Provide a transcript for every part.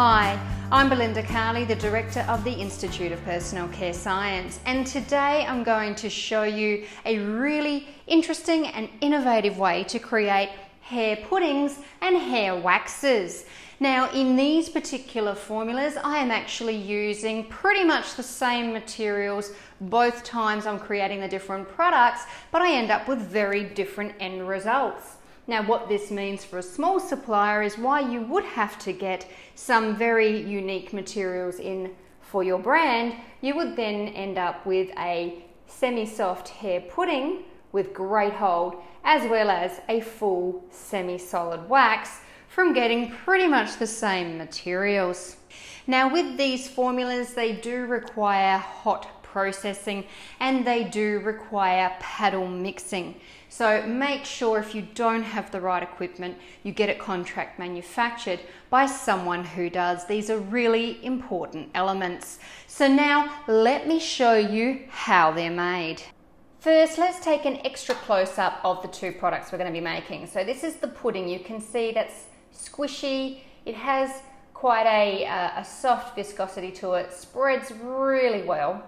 Hi, I'm Belinda Carley, the Director of the Institute of Personal Care Science, and today I'm going to show you a really interesting and innovative way to create hair puddings and hair waxes. Now, in these particular formulas, I am actually using pretty much the same materials both times I'm creating the different products, but I end up with very different end results. Now, what this means for a small supplier is why you would have to get some very unique materials in for your brand. You would then end up with a semi-soft hair pudding with great hold, as well as a full semi-solid wax from getting pretty much the same materials. Now, with these formulas, they do require hot processing and they do require paddle mixing. So make sure if you don't have the right equipment, you get it contract manufactured by someone who does. These are really important elements. So now let me show you how they're made. First, let's take an extra close-up of the two products we're going to be making. So this is the pudding. You can see that's squishy. It has quite a soft viscosity to it, spreads really well.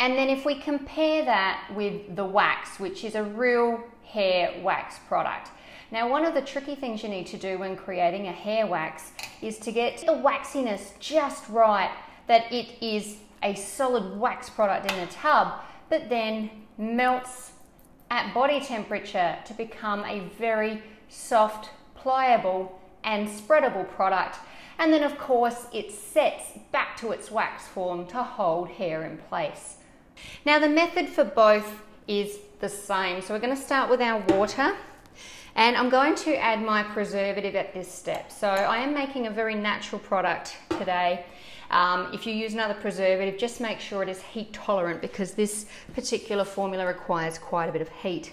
And then if we compare that with the wax, which is a real hair wax product. Now, one of the tricky things you need to do when creating a hair wax is to get the waxiness just right, that it is a solid wax product in a tub, but then melts at body temperature to become a very soft, pliable and spreadable product. And then of course it sets back to its wax form to hold hair in place. Now, the method for both is the same. So we're going to start with our water, and I'm going to add my preservative at this step. So I am making a very natural product today. If you use another preservative, just make sure it is heat tolerant, because this particular formula requires quite a bit of heat.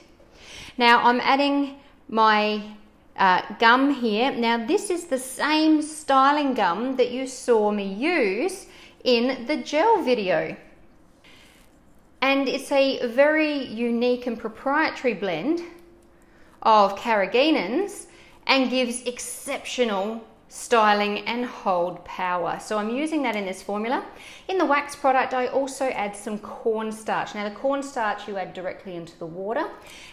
Now I'm adding my gum here. Now this is the same styling gum that you saw me use in the gel video. And it's a very unique and proprietary blend of carrageenans and gives exceptional styling and hold power. So I'm using that in this formula. In the wax product, I also add some cornstarch. Now the cornstarch you add directly into the water,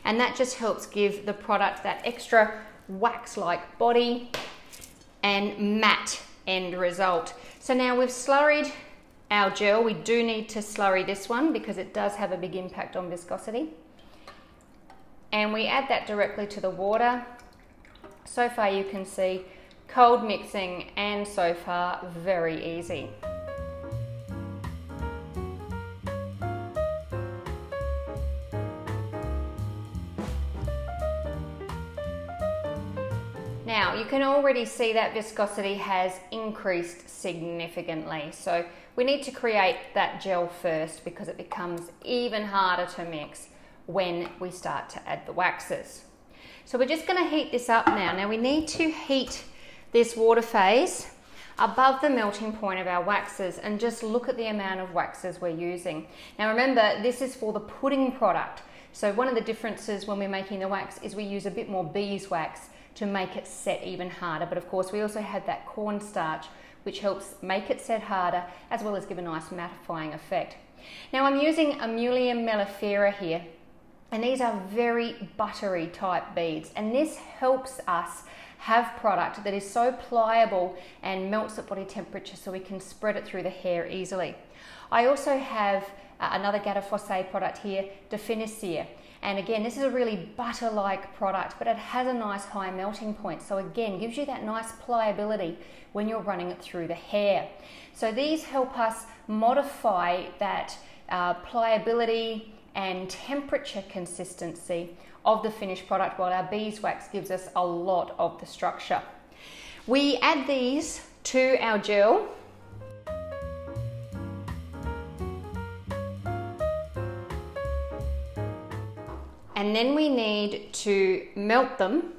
and that just helps give the product that extra wax-like body and matte end result. So now we've slurried our gel. We do need to slurry this one because it does have a big impact on viscosity. And we add that directly to the water. So far you can see cold mixing, and so far very easy. Now, you can already see that viscosity has increased significantly. So we need to create that gel first, because it becomes even harder to mix when we start to add the waxes. So we're just going to heat this up now. Now we need to heat this water phase above the melting point of our waxes, and just look at the amount of waxes we're using. Now remember, this is for the pudding product. So one of the differences when we're making the wax is we use a bit more beeswax to make it set even harder. But of course we also had that cornstarch, which helps make it set harder, as well as give a nice mattifying effect. Now I'm using Amulium mellifera here, and these are very buttery type beads, and this helps us have product that is so pliable and melts at body temperature, so we can spread it through the hair easily. I also have another Gattafossé product here, Definissier. And again, this is a really butter-like product, but it has a nice high melting point. So again, gives you that nice pliability when you're running it through the hair. So these help us modify that pliability and temperature consistency of the finished product, while our beeswax gives us a lot of the structure. We add these to our gel. And then we need to melt them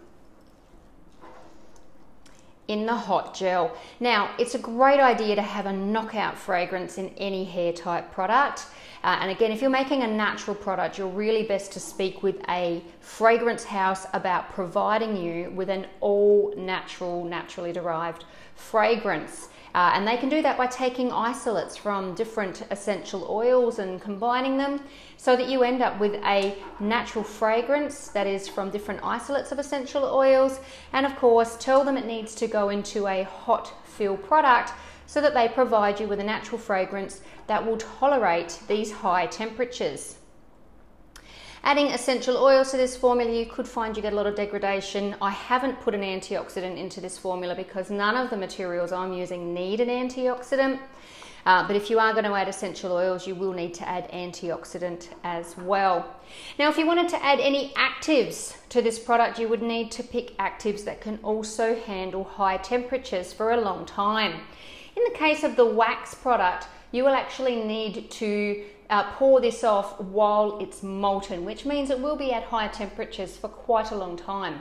in the hot gel. Now, it's a great idea to have a knockout fragrance in any hair type product. And again, if you're making a natural product, you're really best to speak with a fragrance house about providing you with an all natural, naturally derived fragrance. And they can do that by taking isolates from different essential oils and combining them so that you end up with a natural fragrance that is from different isolates of essential oils. And of course, tell them it needs to go into a hot fill product so that they provide you with a natural fragrance that will tolerate these high temperatures. Adding essential oils to this formula, you could find you get a lot of degradation. I haven't put an antioxidant into this formula because none of the materials I'm using need an antioxidant. But if you are going to add essential oils, you will need to add antioxidant as well. Now, if you wanted to add any actives to this product, you would need to pick actives that can also handle high temperatures for a long time. In the case of the wax product, you will actually need to pour this off while it's molten, which means it will be at higher temperatures for quite a long time.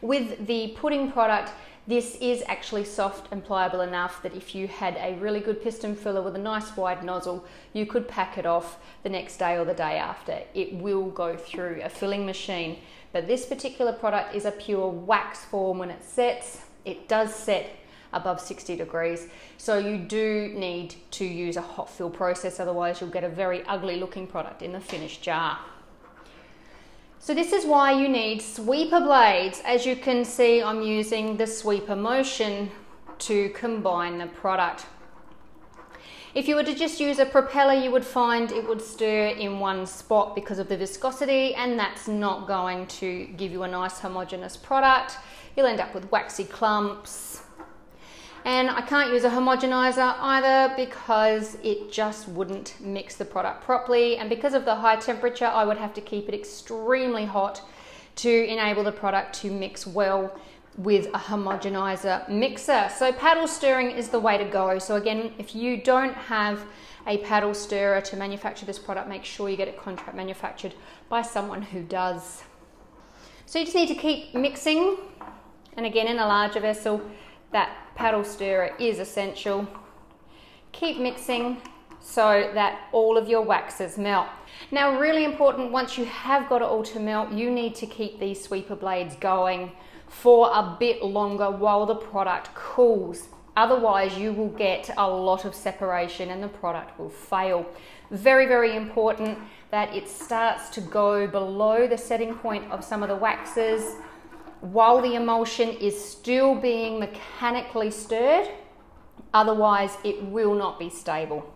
With the pudding product, this is actually soft and pliable enough that if you had a really good piston filler with a nice wide nozzle, you could pack it off the next day or the day after. It will go through a filling machine. But this particular product is a pure wax form. When it sets, it does set above 60 degrees. So you do need to use a hot fill process, otherwise you'll get a very ugly looking product in the finished jar. So this is why you need sweeper blades. As you can see, I'm using the sweeper motion to combine the product. If you were to just use a propeller, you would find it would stir in one spot because of the viscosity, and that's not going to give you a nice homogeneous product. You'll end up with waxy clumps. And I can't use a homogenizer either because it just wouldn't mix the product properly. And because of the high temperature, I would have to keep it extremely hot to enable the product to mix well with a homogenizer mixer. So paddle stirring is the way to go. So again, if you don't have a paddle stirrer to manufacture this product, make sure you get it contract manufactured by someone who does. So you just need to keep mixing. And again, in a larger vessel, that paddle stirrer is essential. Keep mixing so that all of your waxes melt. Now, really important, once you have got it all to melt, you need to keep these sweeper blades going for a bit longer while the product cools. Otherwise, you will get a lot of separation and the product will fail. Very, very important that it starts to go below the setting point of some of the waxes while the emulsion is still being mechanically stirred, otherwise it will not be stable.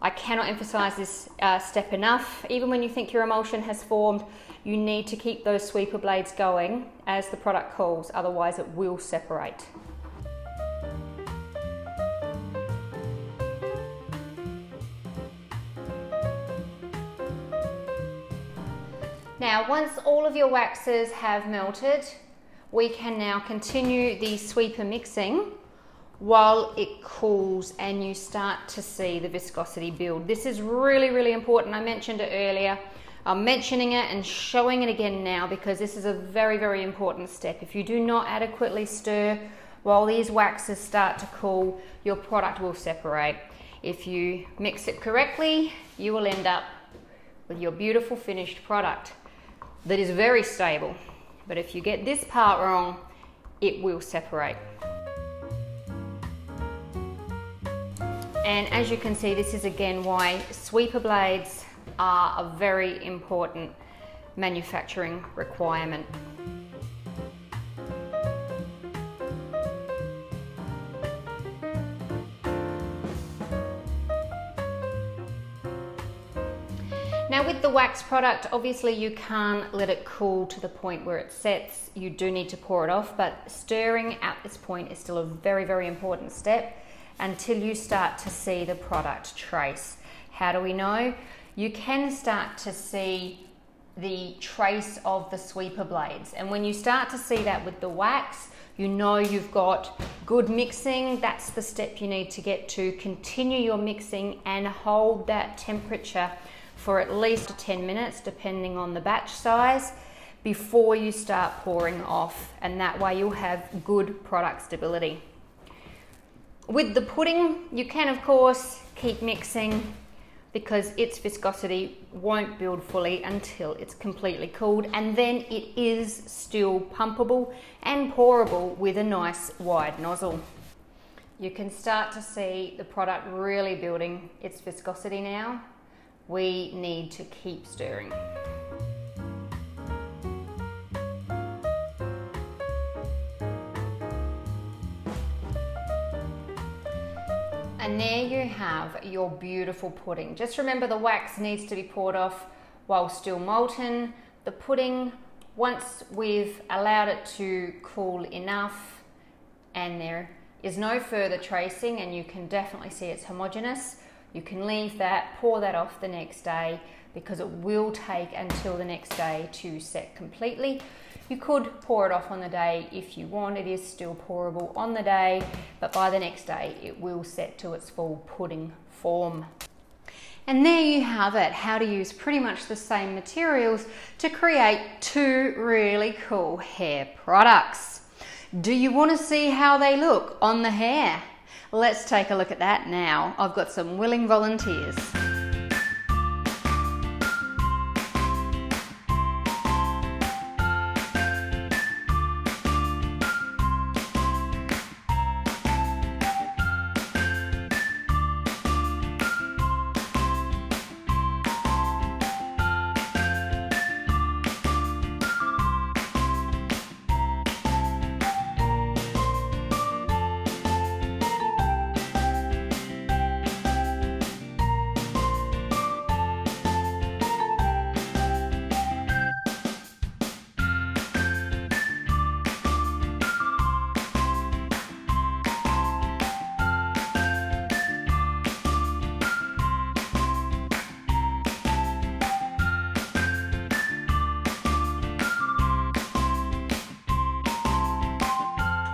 I cannot emphasize this step enough. Even when you think your emulsion has formed, you need to keep those sweeper blades going as the product cools, otherwise it will separate. Now, once all of your waxes have melted, we can now continue the sweeper mixing while it cools and you start to see the viscosity build. This is really, really important. I mentioned it earlier. I'm mentioning it and showing it again now because this is a very, very important step. If you do not adequately stir while these waxes start to cool, your product will separate. If you mix it correctly, you will end up with your beautiful finished product that is very stable, but if you get this part wrong, it will separate. And as you can see, this is again why sweeper blades are a very important manufacturing requirement. Now with the wax product, obviously you can't let it cool to the point where it sets. You do need to pour it off, but stirring at this point is still a very, very important step until you start to see the product trace. How do we know? You can start to see the trace of the sweeper blades. And when you start to see that with the wax, you know you've got good mixing. That's the step you need to get to. Continue your mixing and hold that temperature for at least 10 minutes, depending on the batch size. before you start pouring off, and that way you'll have good product stability. With the pudding, you can of course keep mixing because its viscosity won't build fully until it's completely cooled, and then it is still pumpable and pourable with a nice wide nozzle. You can start to see the product really building its viscosity now. We need to keep stirring. And there you have your beautiful pudding. Just remember, the wax needs to be poured off while still molten. The pudding, once we've allowed it to cool enough and there is no further tracing and you can definitely see it's homogeneous, you can leave that, pour that off the next day, because it will take until the next day to set completely. You could pour it off on the day if you want. It is still pourable on the day, but by the next day it will set to its full pudding form. And there you have it, how to use pretty much the same materials to create two really cool hair products. Do you want to see how they look on the hair? Let's take a look at that now. I've got some willing volunteers.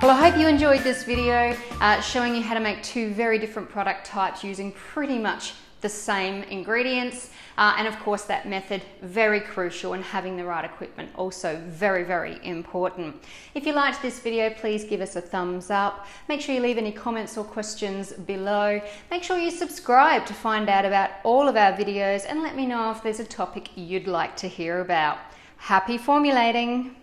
Well, I hope you enjoyed this video showing you how to make two very different product types using pretty much the same ingredients, and of course that method, very crucial, and having the right equipment also very, very important. If you liked this video, please give us a thumbs up. Make sure you leave any comments or questions below. Make sure you subscribe to find out about all of our videos, and let me know if there's a topic you'd like to hear about. Happy formulating!